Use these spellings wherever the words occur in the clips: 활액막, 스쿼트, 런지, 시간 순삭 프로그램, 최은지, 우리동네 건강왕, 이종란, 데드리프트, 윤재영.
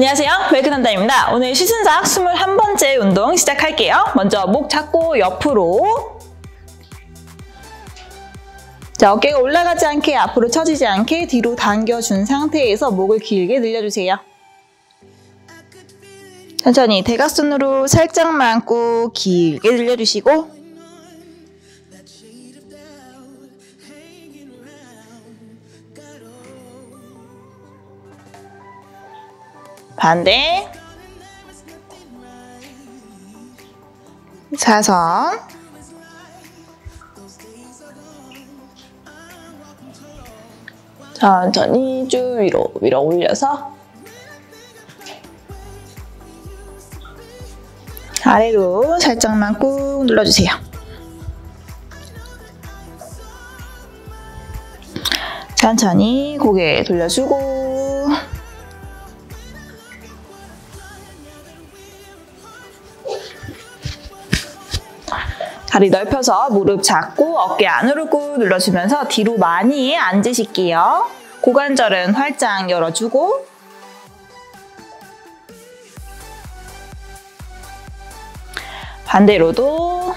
안녕하세요, 웰크단단입니다. 오늘 시순삭 21번째 운동 시작할게요. 먼저 목 잡고 옆으로, 자, 어깨가 올라가지 않게, 앞으로 처지지 않게 뒤로 당겨준 상태에서 목을 길게 늘려주세요. 천천히 대각선으로 살짝만 꾹 길게 늘려주시고, 반대, 사선, 천천히 쭉 위로 올려서 아래로 살짝만 꾹 눌러주세요. 천천히 고개 돌려주고, 다리 넓혀서 무릎 잡고 어깨 안으로 꾹 눌러주면서 뒤로 많이 앉으실게요. 고관절은 활짝 열어주고, 반대로도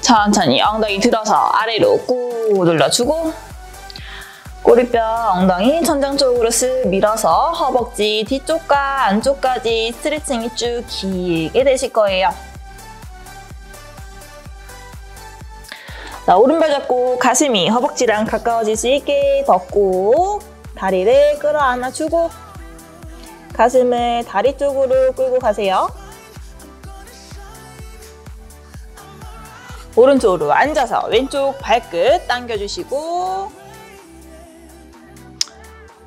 천천히 엉덩이 들어서 아래로 꾹 눌러주고, 꼬리뼈 엉덩이 천장 쪽으로 쓱 밀어서 허벅지 뒤쪽과 안쪽까지 스트레칭이 쭉 길게 되실 거예요. 자, 오른발 잡고 가슴이 허벅지랑 가까워질 수 있게 덮고 다리를 끌어안아주고 가슴을 다리 쪽으로 끌고 가세요. 오른쪽으로 앉아서 왼쪽 발끝 당겨주시고,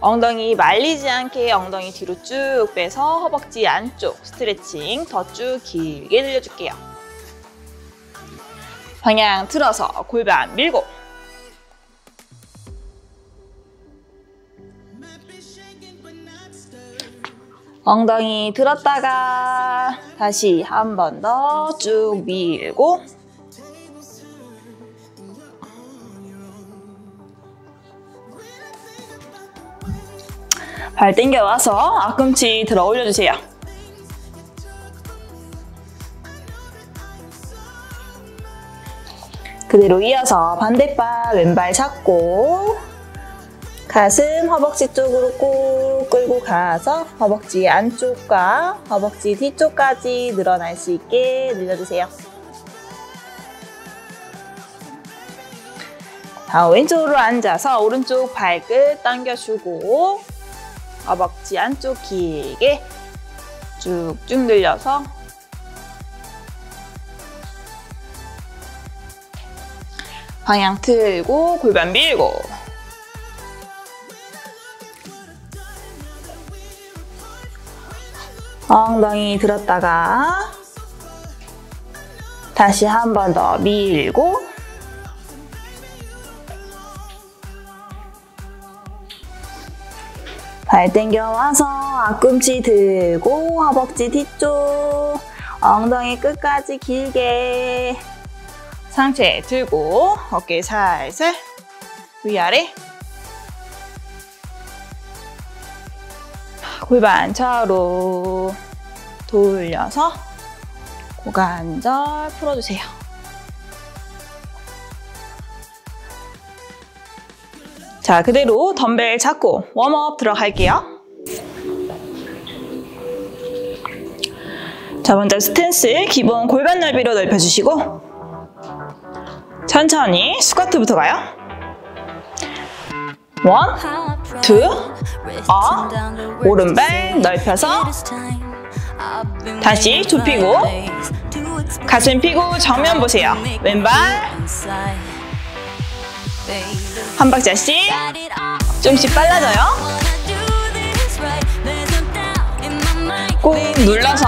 엉덩이 말리지 않게 엉덩이 뒤로 쭉 빼서 허벅지 안쪽 스트레칭 더 쭉 길게 늘려줄게요. 방향 틀어서 골반 밀고, 엉덩이 들었다가 다시 한 번 더 쭉 밀고, 발 당겨와서 앞꿈치 들어 올려주세요. 그대로 이어서 반대발 왼발 잡고 가슴 허벅지 쪽으로 꾹 끌고 가서 허벅지 안쪽과 허벅지 뒤쪽까지 늘어날 수 있게 늘려주세요. 자, 왼쪽으로 앉아서 오른쪽 발끝 당겨주고 허벅지 안쪽 길게 쭉쭉 늘려서 방향 틀고 골반 밀고, 엉덩이 들었다가 다시 한 번 더 밀고, 발 당겨와서 앞꿈치 들고 허벅지 뒤쪽 엉덩이 끝까지 길게 상체 들고 어깨 살살 위아래, 골반 좌우로 돌려서 고관절 풀어주세요. 자, 그대로 덤벨 잡고 웜업 들어갈게요. 자, 먼저 스탠스 기본 골반 넓이로 넓혀주시고 천천히 스쿼트부터 가요. 1, 2, 업, 오른발 넓혀서 다시 좁히고 가슴 펴고 정면 보세요. 왼발 한 박자씩 좀씩 빨라져요. 꾹 눌러서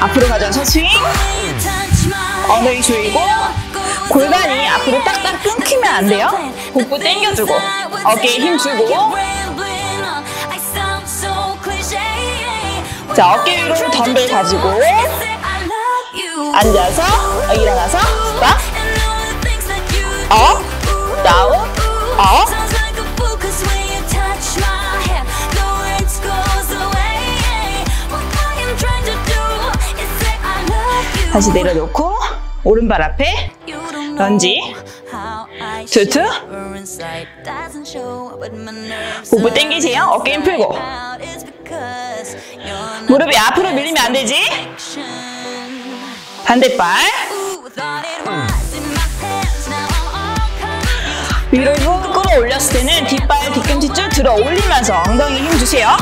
앞으로 가져서 스윙, 엉덩이 조이고 골반이 앞으로 딱딱 끊기면 안 돼요. 복부 당겨주고 어깨에 힘 주고 자, 어깨 위로 덤벨 가지고 앉아서 일어나서 빡, 업, 다운, 업. 다시 내려놓고 오른발 앞에 런지, 투투, 복부 당기세요. 어깨 힘 풀고. 무릎이 앞으로 밀리면 안 되지? 반대발 위로 훅 끌어올렸을 때는 뒷발 뒤꿈치 쭉 들어 올리면서 엉덩이 힘 주세요.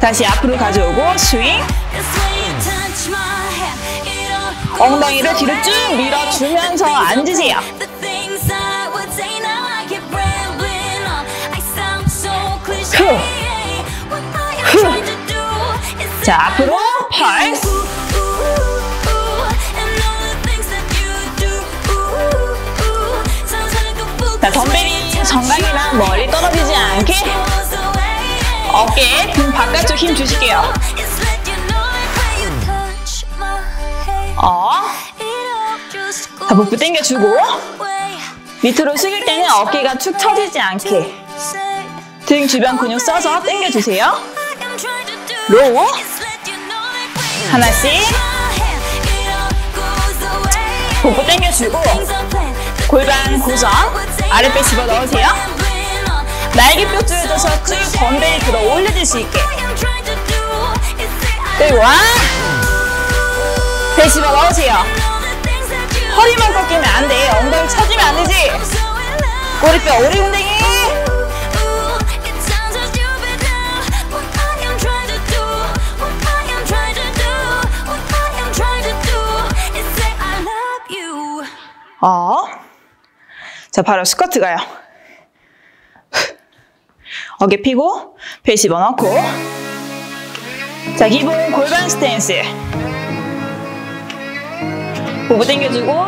다시 앞으로 가져오고 스윙. 엉덩이를 뒤로 쭉 밀어주면서 앉으세요. 후. 자, 앞으로 펄스. 자, 덤벨이 정강이랑 멀리 떨어지지 않게 어깨에 등 바깥쪽 힘 주실게요. 자, 복부 당겨주고 밑으로 숙일 때는 어깨가 축 처지지 않게 등 주변 근육 써서 당겨주세요. 로우. 하나씩. 복부 당겨주고 골반 고정 아랫배 집어넣으세요. 날개뼈 조여줘서 쭉 덤벨 들어 올려줄 수 있게. 그리고 와. 배 집어넣으세요. 허리만 꺾이면 안 돼. 엉덩이 처지면 안 되지. 꼬리뼈 오리운댕이. 자, 바로 스쿼트 가요. 어깨 펴고 배 집어넣고. 자, 기본 골반 스탠스. 복부 당겨주고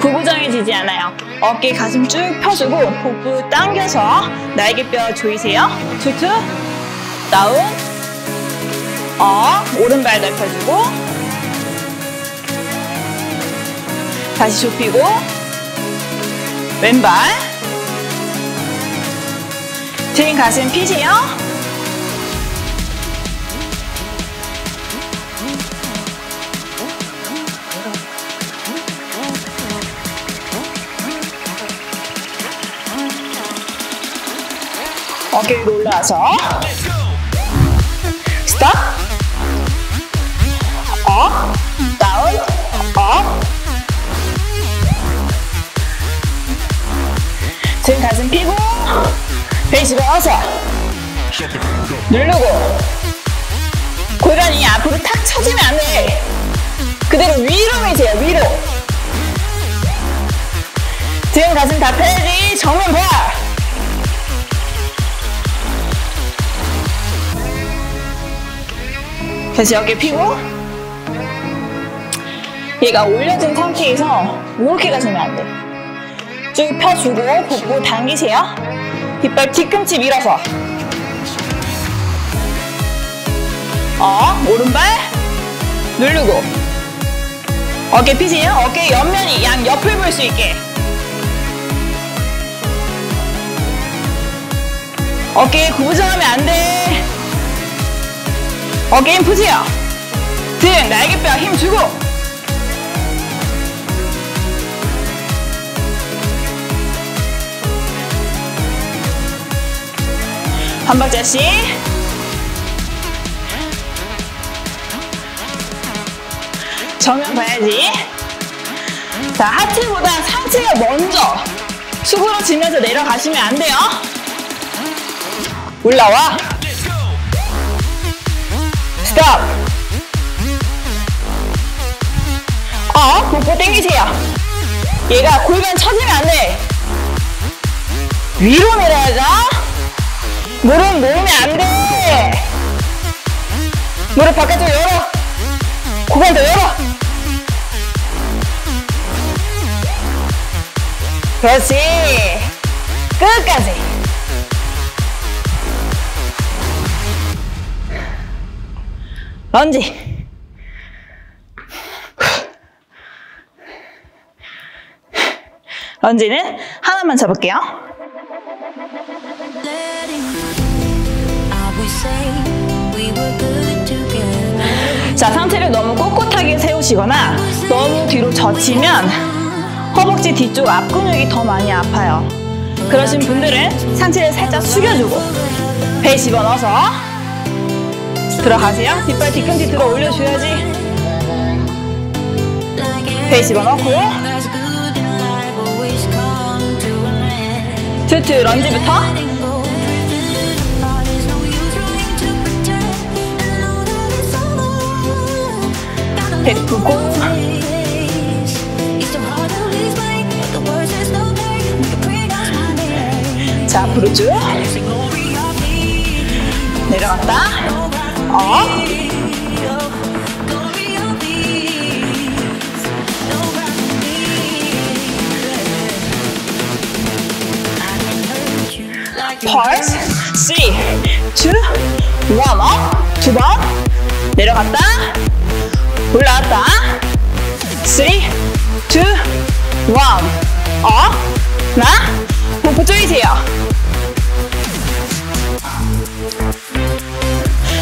구부정해지지 않아요. 어깨 가슴 쭉 펴주고 복부 당겨서 날개뼈 조이세요. 투투, 다운, 오른발 넓혀주고 다시 좁히고 왼발 등 가슴 펴세요. 어깨 위로 올라와서 스톱, 업, 다운, 업. 등 가슴 펴고 배 집어넣어서 누르고 골반이 앞으로 탁 처지면 안 돼. 그대로 위로 밀세요. 위로. 등 가슴 다 펴야지. 정면 봐. 다시 어깨 펴고 얘가 올려진 상태에서 이렇게 가시면 안 돼. 쭉 펴주고 복부 당기세요. 뒷발 뒤꿈치 밀어서. 오른발 누르고. 어깨 펴세요. 어깨 옆면이 양 옆을 볼 수 있게. 어깨 구부정하면 안 돼. 어깨 힘 푸세요. 등 날개뼈 힘 주고. 한 박자씩. 정면 봐야지. 자, 하체보다 상체가 먼저 숙으로 지면서 내려가시면 안 돼요. 올라와. 스톱. 복부 당기세요. 얘가 골반 처지면 안 돼. 위로 내려야죠. 무릎 놓으면 안 돼. 무릎 바깥쪽 열어. 고관 더 열어. 그렇지. 끝까지. 런지. 런지는 하나만 잡을게요. 자, 상체를 너무 꼿꼿하게 세우시거나 너무 뒤로 젖히면 허벅지 뒤쪽 앞 근육이 더 많이 아파요. 그러신 분들은 상체를 살짝 숙여주고 배 집어넣어서 들어가세요. 뒷발 뒤꿈치 들어 올려줘야지. 배 집어넣고 투투 런지부터. 배 굽고 자, 앞으로 쭉 내려갔다 업. Pulse 3, 2, 1, 업. 두 번 내려갔다 올라왔다. 3, 2, 1, 업. 하나, 목표 조이세요.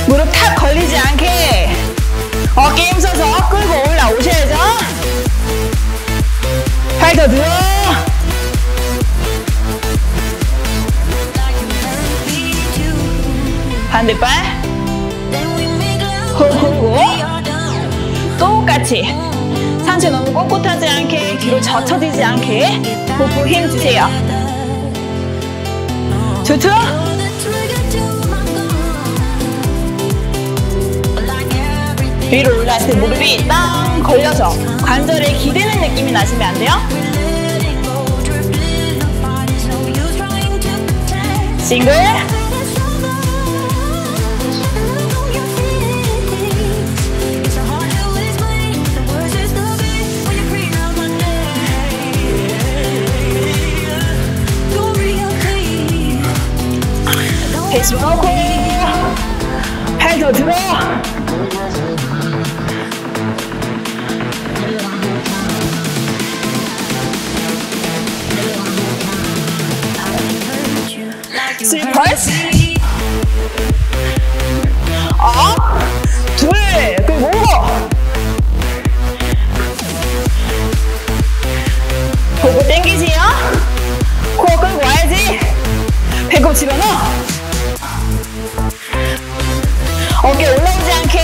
무릎 탁 걸리지 않게 어깨 힘써서 끌고 올라오셔야죠. 팔 더 늘어. 반대발 호흡 고르고 똑같이 상체 너무 꼿꼿하지 않게 뒤로 젖혀지지 않게 복부 힘 주세요. 투투 위로 올라왔을 때 무릎이 땅 걸려서 관절에 기대는 느낌이 나시면 안 돼요. 싱글 집어넣고 팔 더 들어. 펄스 업, 둘, 그리고 보고 당기세요. 코어 끌고 와야지. 배꼽 집어넣어. 어깨 올라오지 않게.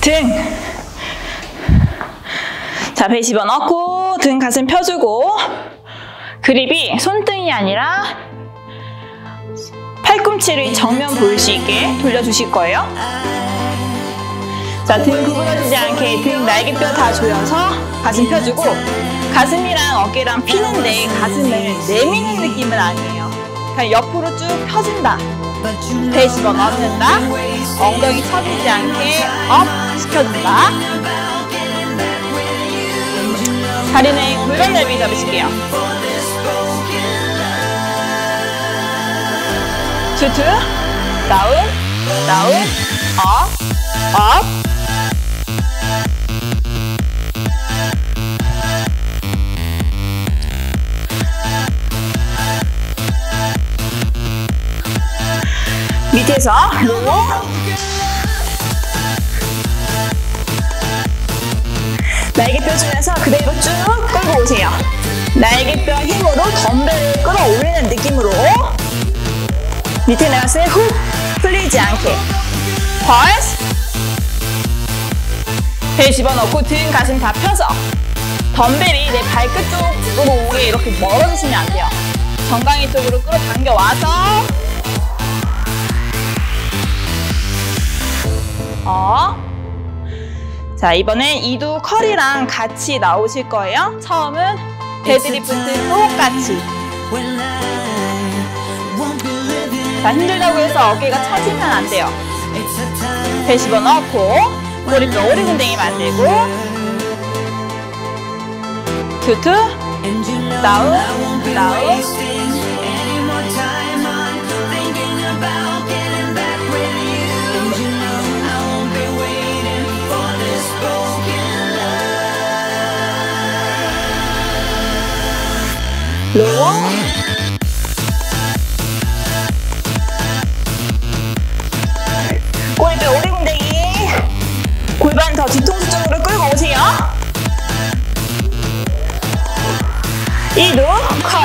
등. 자, 배 집어넣고 등 가슴 펴주고 그립이 손등이 아니라 팔꿈치를 정면 보일 수 있게 돌려주실 거예요. 자, 등 구부러지지 않게 등 날개뼈 다 조여서 가슴 펴주고 가슴이랑 어깨랑 피는데 가슴을 내미는 느낌은 아니에요. 그냥 옆으로 쭉 펴진다. 배 집어넣는다. 엉덩이 처지지 않게 업 시켜준다. 다리는 골반 넓이 잡으실게요. 투투 다운 다운 업 업. 밑에서 로우 날개뼈 주면서 그대로 쭉 끌고 오세요. 날개뼈 힘으로 덤벨을 끌어올리는 느낌으로 밑에 나갔을 때 훅 풀리지 않게 펄스 배 집어넣고 등 가슴 다 펴서 덤벨이 내 발끝 쪽으로 오게 이렇게 멀어지시면 안 돼요. 정강이 쪽으로 끌어당겨와서 자, 이번엔 이두 컬이랑 같이 나오실 거예요. 처음은 데드리프트 똑같이. 자, 힘들다고 해서 어깨가 처지면 안 돼요. 배 집어넣고 꼬리뼈 오리군댕이 만들고 투투 다운 다운 로우 골반 더 뒤통수 쪽으로 끌고 오세요. 이두 컬.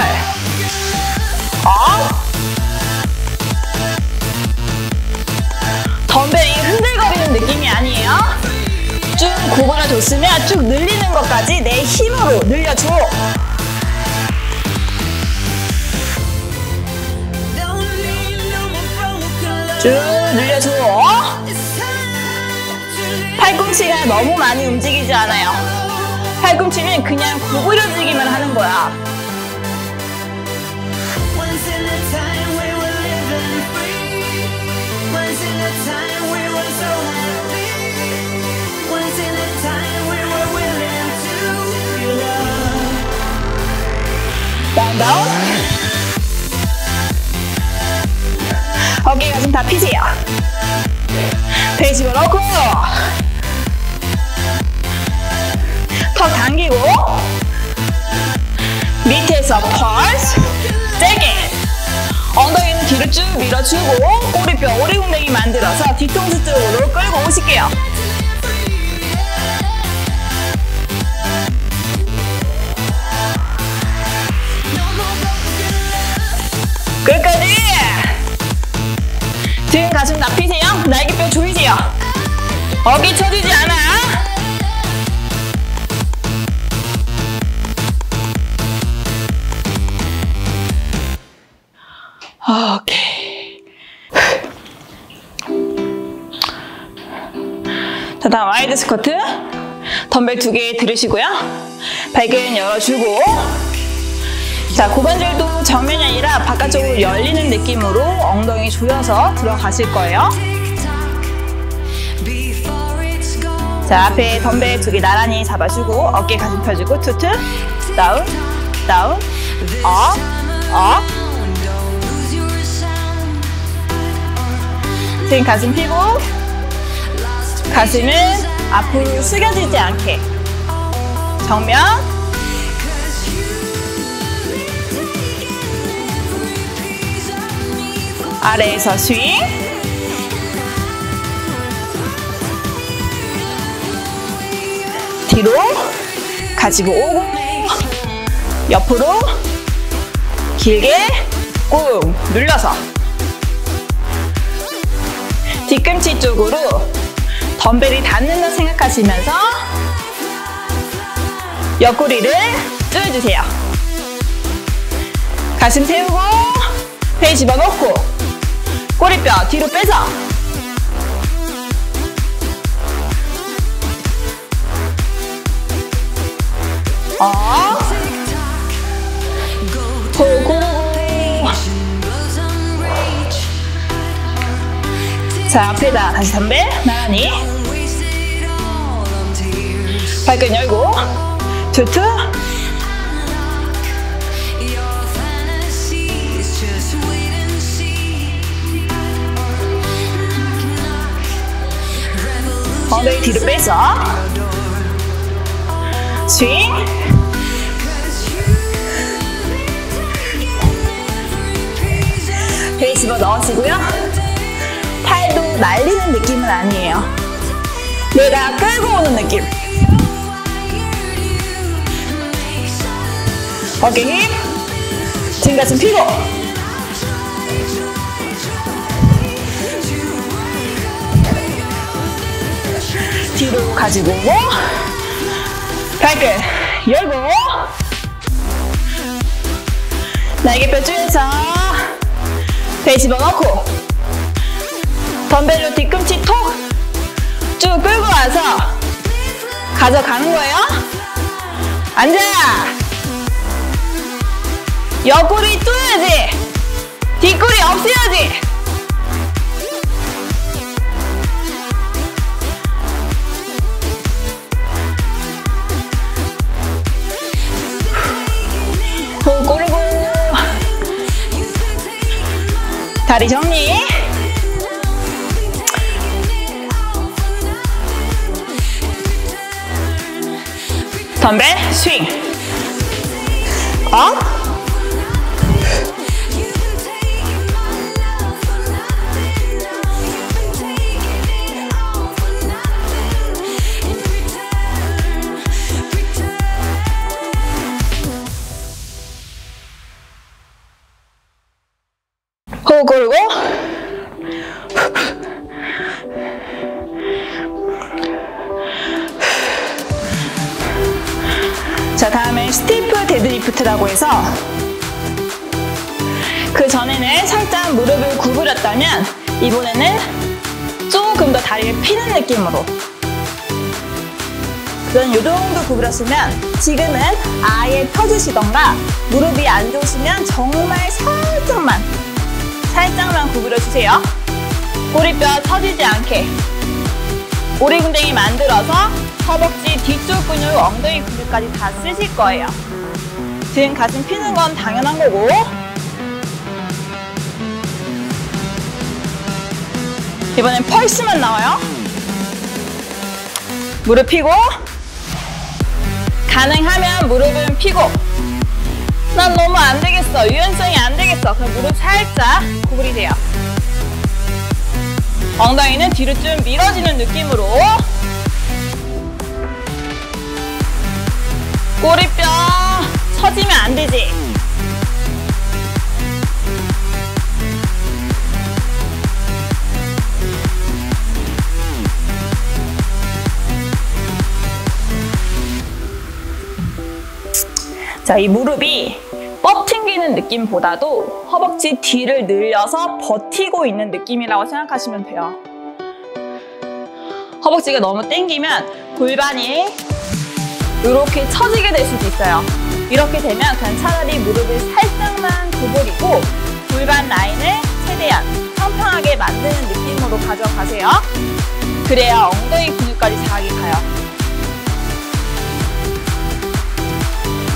덤벨이 흔들거리는 느낌이 아니에요. 쭉 구부려줬으면 쭉 늘리는 것까지 내 힘으로 늘려줘. 쭉 늘려줘. 팔꿈치가 너무 많이 움직이지 않아요. 팔꿈치는 그냥 구부려지기만 하는 거야. 다운 다운. 어깨 가슴 다 피세요. 배 집어넣고 턱 당기고 밑에서 펄스 세게 엉덩이는 뒤로 쭉 밀어주고 꼬리뼈 오리궁뎅이 만들어서 뒤통수 쪽으로 끌고 오실게요. 끝까지 등 가슴 납히세요. 날개뼈 조이세요. 어깨 처지지 않아. 오케이. 자, 다음 와이드 스쿼트. 덤벨 2개 들으시고요. 발은 열어주고. 자, 고관절도 정면이 아니라 바깥쪽으로 열리는 느낌으로 엉덩이 조여서 들어가실 거예요. 자, 앞에 덤벨 2개 나란히 잡아주고 어깨 가슴 펴주고 투투 다운 다운 업 업. 등 가슴 펴고 가슴은 앞으로 숙여지지 않게 정면 아래에서 스윙 뒤로 가지고 오고 옆으로 길게 꾹 눌러서 뒤꿈치 쪽으로 덤벨이 닿는다 생각하시면서 옆구리를 조여주세요. 가슴 세우고 배 집어넣고 꼬리뼈 뒤로 빼서 고고고. 자, 앞에다 다시 덤벨 나란히 발끝 열고 투투 엉덩이 뒤로 빼서 스윙 배 집어넣으시고요. 팔도 날리는 느낌은 아니에요. 내가 끌고 오는 느낌. 어깨 힘, 등 가슴 펴고 뒤로 가지고 오고 발끝 열고 날개뼈 조여서 배 집어넣고 덤벨로 뒤꿈치 톡 쭉 끌고 와서 가져가는 거예요. 앉아. 옆구리 뚫어야지. 뒷구리 없애야지. 다리 정리. 덤벨 스윙. 업. 호흡 고르고 자, 다음에 스티프 데드리프트라고 해서 그 전에는 살짝 무릎을 구부렸다면 이번에는 조금 더 다리를 피는 느낌으로 그런 요정도 구부렸으면 지금은 아예 펴주시던가 무릎이 안 좋으시면 정말 살짝만 구부려주세요. 꼬리뼈 처지지 않게 오리궁뎅이 만들어서 허벅지 뒤쪽 근육, 엉덩이 근육까지 다 쓰실 거예요. 지금 가슴 피는 건 당연한 거고 이번엔 펄스만 나와요. 무릎 피고 가능하면 무릎은 피고 난 너무 안 되겠어. 유연성이 안 되겠어. 그럼 무릎 살짝 구부리세요. 엉덩이는 뒤로 좀 밀어지는 느낌으로 꼬리뼈 처지면 안 되지. 자, 이 무릎이 뻗 튕기는 느낌보다도 허벅지 뒤를 늘려서 버티고 있는 느낌이라고 생각하시면 돼요. 허벅지가 너무 당기면 골반이 이렇게 처지게 될 수도 있어요. 이렇게 되면 그냥 차라리 무릎을 살짝만 구부리고 골반 라인을 최대한 평평하게 만드는 느낌으로 가져가세요. 그래야 엉덩이 근육까지 자극이 가요.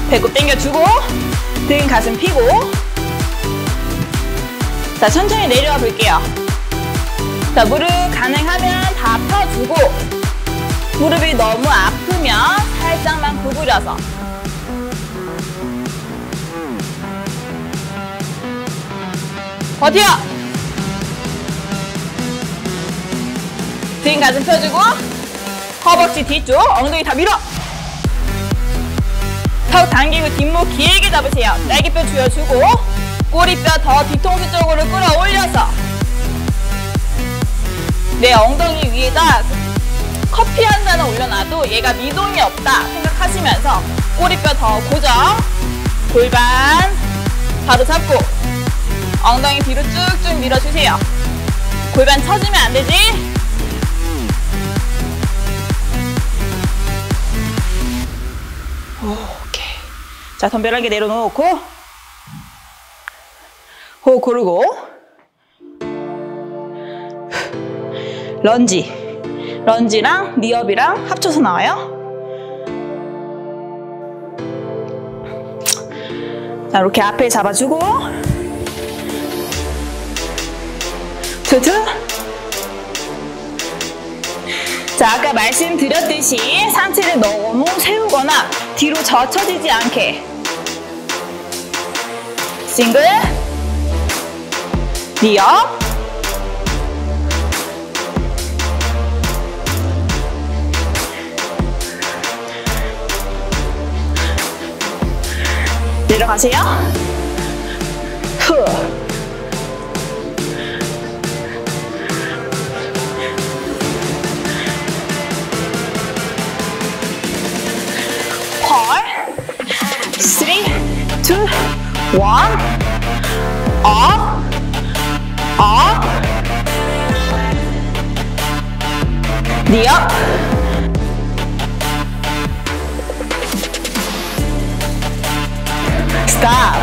배꼽 당겨주고 등 가슴 펴고 자, 천천히 내려와 볼게요. 자, 무릎 가능하면 다 펴주고 무릎이 너무 아프면 살짝만 구부려서 버텨! 등 가슴 펴주고 허벅지 뒤쪽 엉덩이 다 밀어! 턱 당기고 뒷목 길게 잡으세요. 날개뼈 조여주고 꼬리뼈 더 뒤통수 쪽으로 끌어올려서 내 엉덩이 위에다 커피 한 잔을 올려놔도 얘가 미동이 없다 생각하시면서 꼬리뼈 더 고정, 골반 바로 잡고 엉덩이 뒤로 쭉쭉 밀어주세요. 골반 처지면 안 되지? 오. 자, 덤벨 한 개 내려놓고 호흡 고르고 런지랑 니업이랑 합쳐서 나와요. 자, 이렇게 앞에 잡아주고 투투. 자, 아까 말씀드렸듯이 상체를 너무 세우거나 뒤로 젖혀지지 않게 싱글, 니업, 내려가세요. 후. 펄, 3, 2, 원, 업, 니업. 스탑.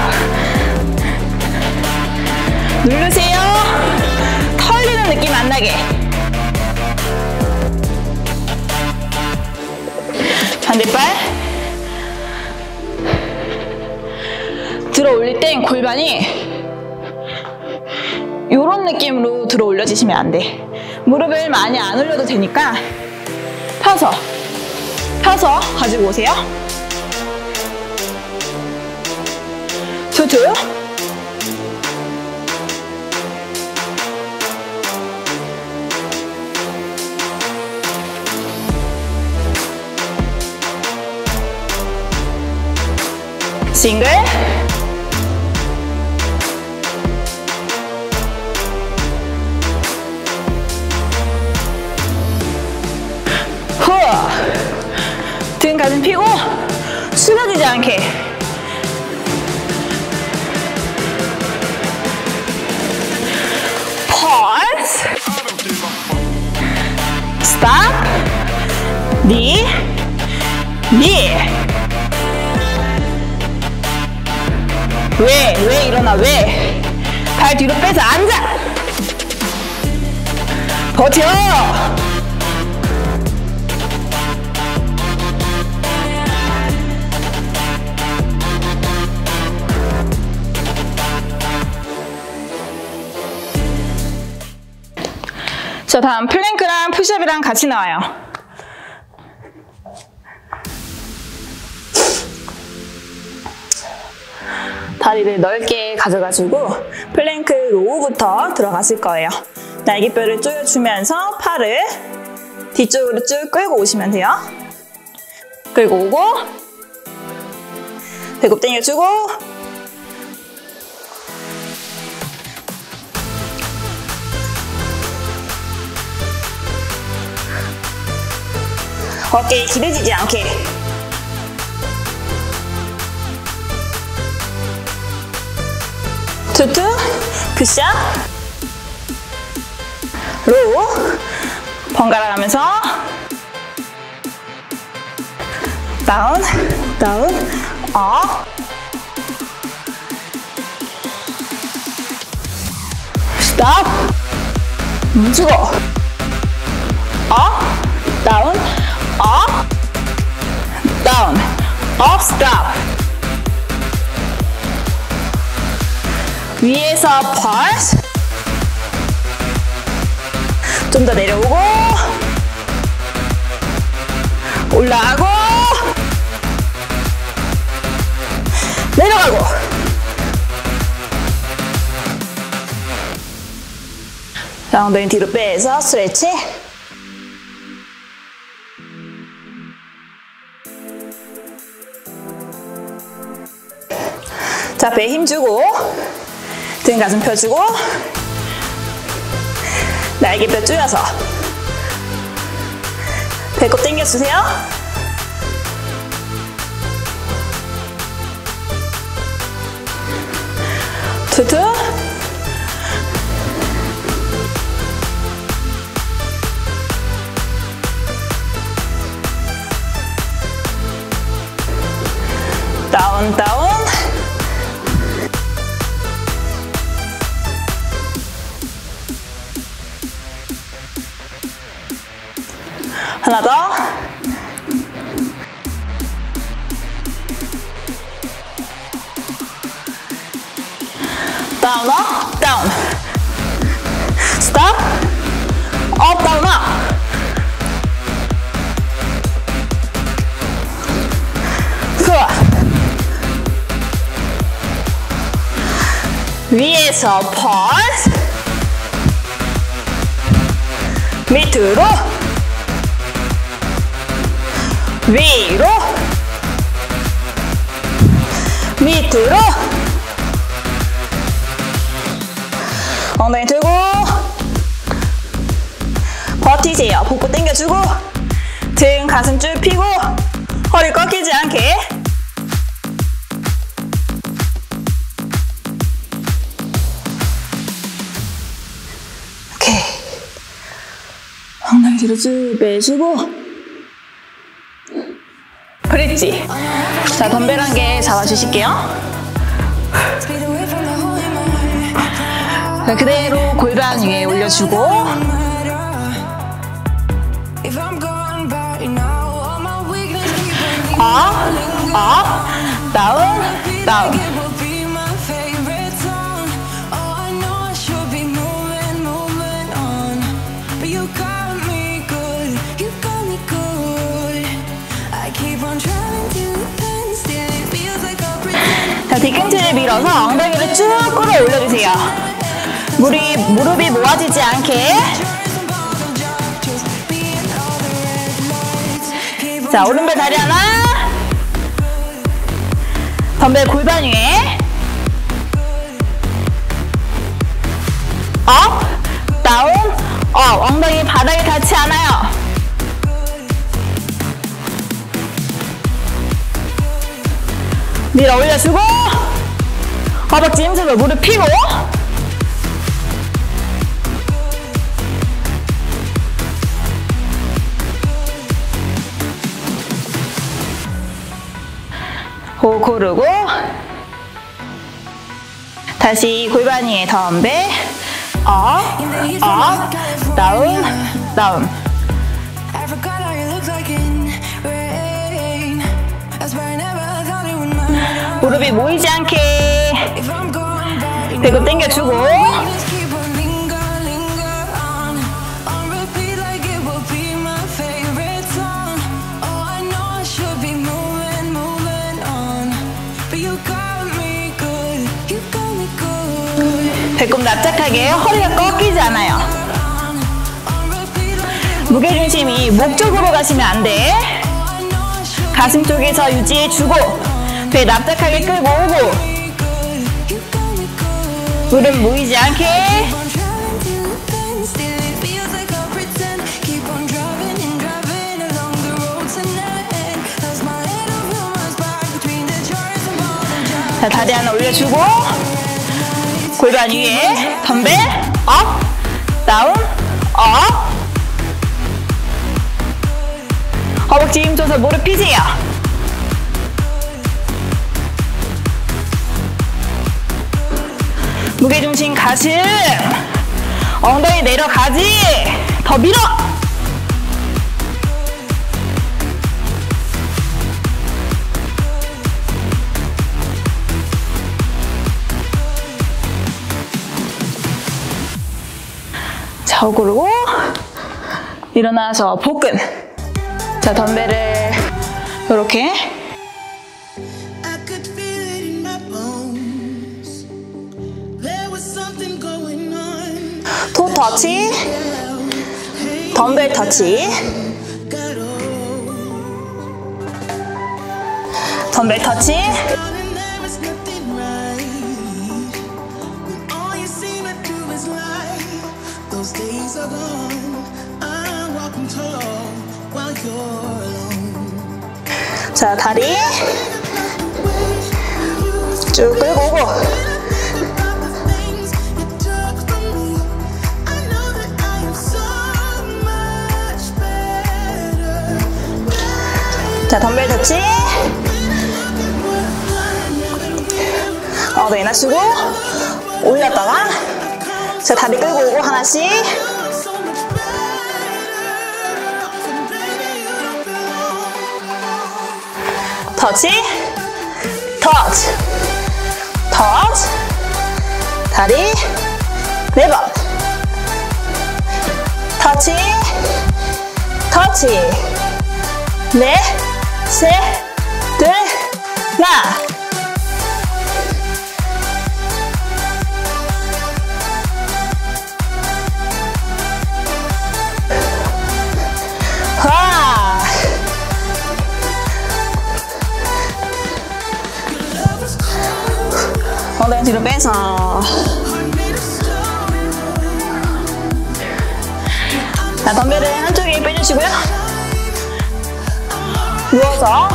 누르세요. 털리는 느낌 안 나게. 반대발. 들어 올릴 땐 골반이 요런 느낌으로 들어 올려주시면 안 돼. 무릎을 많이 안 올려도 되니까 펴서 가지고 오세요. 투투. 싱글. 후. 등 가슴 펴고 숙여지지 않게. 펄스. 스탑. 니. 왜 일어나, 왜? 발 뒤로 빼서 앉아! 버텨! 자, 다음 플랭크랑 푸시업이랑 같이 나와요. 다리를 넓게 가져가지고 플랭크 로우부터 들어가실 거예요. 날개뼈를 조여주면서 팔을 뒤쪽으로 쭉 끌고 오시면 돼요. 끌고 오고 배꼽 당겨주고 어깨에 기대지지 않게 투투, 푸시업, 로우, 번갈아 가면서 다운, 다운, 업, 스탑, 멈추고, 업, 다운, 업, 다운, 업, 스탑. 위에서 펄스. 좀 더 내려오고 올라가고 내려가고. 자, 엉덩이 뒤로 빼서 스트레치. 자, 배에 힘 주고 등 가슴 펴주고 날개뼈 조여서 배꼽 당겨주세요. 투투. 다운 다운. 하나 더. 다운 업, 다운. 스탑. 업, 다운 업. 좋아. 위에서 펄스. 밑으로. 위로 밑으로 엉덩이 들고 버티세요. 복부 당겨주고 등 가슴 쭉 펴고 허리 꺾이지 않게. 오케이. 엉덩이 뒤로 쭉 빼주고 그랬지? 자, 덤벨 한 개 잡아주실게요. 자, 그대로 골반 위에 올려주고 업, 다운, 다운. 뒤꿈치를 밀어서 엉덩이를 쭉 끌어 올려주세요. 무릎이 모아지지 않게. 자, 오른발 다리 하나, 덤벨 골반 위에, 업, 다운, 업. 엉덩이 바닥에 닿지 않아요. 밀어 올려주고, 허벅지 힘주고, 무릎 펴고. 호흡 고르고, 다시 골반 위에 덤벨, 업, 다운, 다운. 무릎이 모이지 않게 배꼽 당겨주고, 배꼽 납작하게, 허리가 꺾이지 않아요. 무게중심이 목 쪽으로 가시면 안 돼. 가슴 쪽에서 유지해주고, 배 납작하게 끌고 오고, 무릎 모이지 않게. 자, 다리 하나 올려주고, 골반 위에 덤벨, 업, 다운, 업. 허벅지 힘줘서 무릎 펴세요. 무게중심 가슴, 엉덩이 내려가지. 더 밀어. 자, 오그르고 일어나서 복근. 자, 덤벨을 이렇게 토 터치, 덤벨 터치, 덤벨 터치. 자, 다리 쭉 끌고 오고. 자, 덤벨 터치. 네, 낮추고 올렸다가. 자, 다리 끌고 오고, 하나씩. 터치, 터치, 터치. 다리 4번. 터치, 터치. 네, 셋, 둘, 하나. 와. 엉덩이 뒤로 빼서. 자, 덤벨을 한쪽에 빼주시고요. 누워서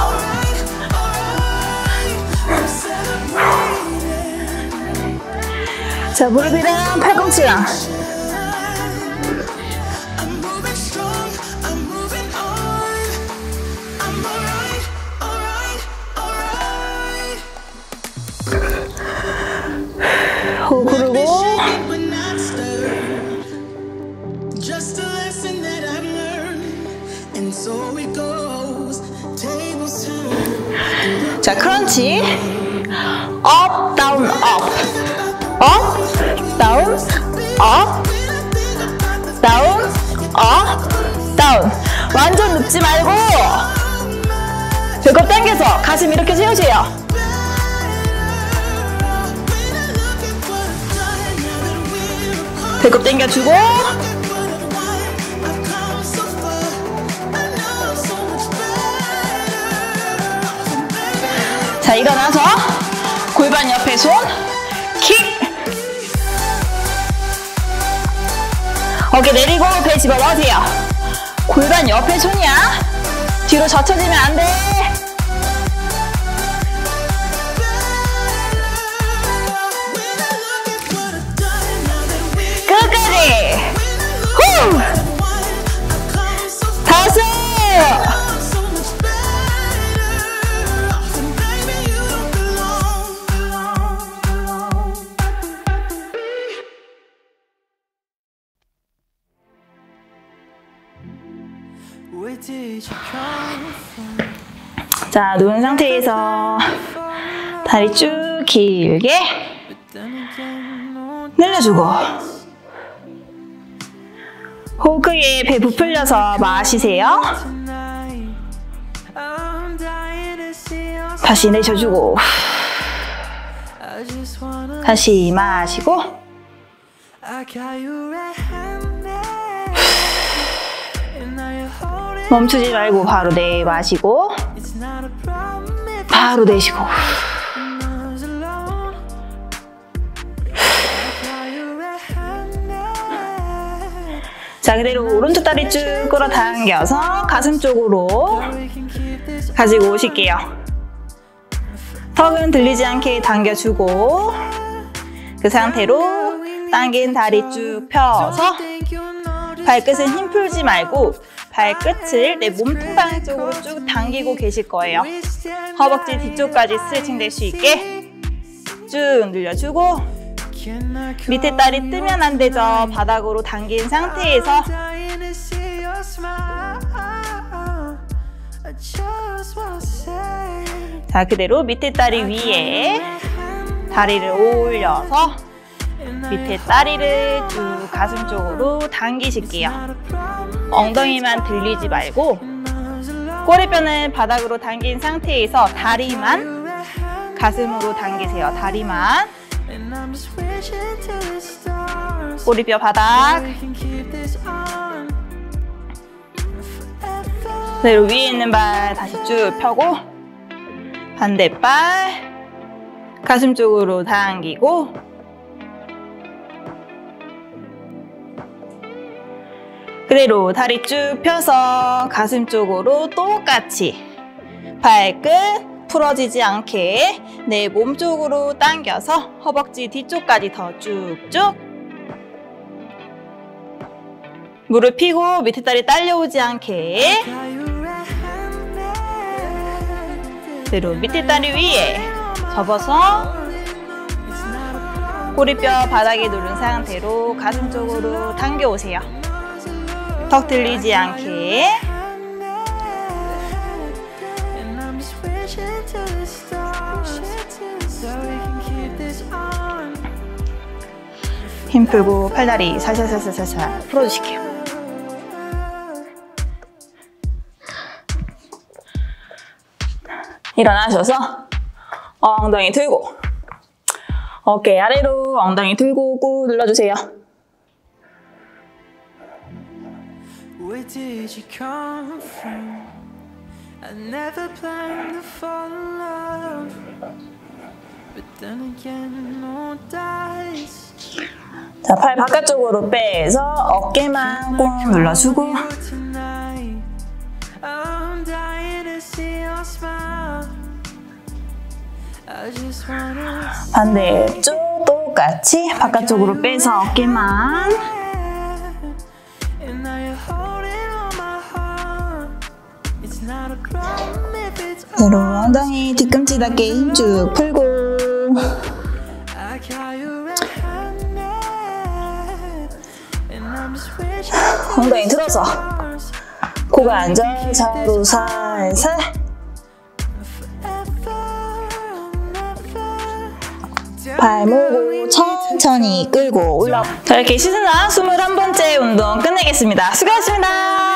자, 무릎이랑 팔꿈치랑 호흡 고르고, 자, 크런치. 업, 다운, 업. 업, 다운, 업. 다운, 업, 다운. 완전 눕지 말고 배꼽 당겨서 가슴 이렇게 세우세요. 배꼽 당겨주고 자 일어나서 골반 옆에 손 킥 어깨 내리고 배 집어넣으세요. 골반 옆에 손이야. 뒤로 젖혀지면 안 돼. 끝까지. 후! 다섯. 자, 누운 상태에서 다리 쭉 길게 늘려주고 호흡 크게 배 부풀려서 마시세요. 다시 내쉬어주고 다시 마시고 멈추지 말고 바로 내마시고 바로 내쉬고 자 그대로 오른쪽 다리 쭉 끌어당겨서 가슴 쪽으로 가지고 오실게요. 턱은 들리지 않게 당겨주고 그 상태로 당긴 다리 쭉 펴서 발끝은 힘 풀지 말고 발끝을 내 몸통 방향 쪽으로 쭉 당기고 계실 거예요. 허벅지 뒤쪽까지 스트레칭 될 수 있게 쭉 늘려주고 밑에 다리 뜨면 안 되죠. 바닥으로 당긴 상태에서 자 그대로 밑에 다리 위에 다리를 올려서 밑에 다리를 쭉 가슴 쪽으로 당기실게요. 엉덩이만 들리지 말고 꼬리뼈는 바닥으로 당긴 상태에서 다리만 가슴으로 당기세요. 다리만 꼬리뼈 바닥 그대로 위에 있는 발 다시 쭉 펴고 반대발 가슴 쪽으로 당기고 그대로 다리 쭉 펴서 가슴 쪽으로 똑같이 발끝 풀어지지 않게 내 몸 쪽으로 당겨서 허벅지 뒤쪽까지 더 쭉쭉 무릎 펴고 밑에 다리 딸려오지 않게 그대로 밑에 다리 위에 접어서 꼬리뼈 바닥에 누른 상태로 가슴 쪽으로 당겨오세요. 턱 들리지 않게 힘 풀고 팔다리 살살살살살살 풀어주실게요. 일어나셔서 엉덩이 들고 어깨 아래로 엉덩이 들고 꾹 눌러주세요. Where did you come from? I never planned to fall in love. But then again, no dice. 자, 팔 바깥쪽으로 빼서 어깨만 꾹 눌러주고. I'm dying to see your smile. I just wanna. 반대쪽 똑같이 바깥쪽으로 빼서 어깨만. 그대로 엉덩이 뒤꿈치 닿게 힘 쭉 풀고 엉덩이 들어서 고관절 좌우로 살살 발 모으고 천천히 끌고 올라 자 이렇게 시즌 21번째 운동 끝내겠습니다. 수고하셨습니다.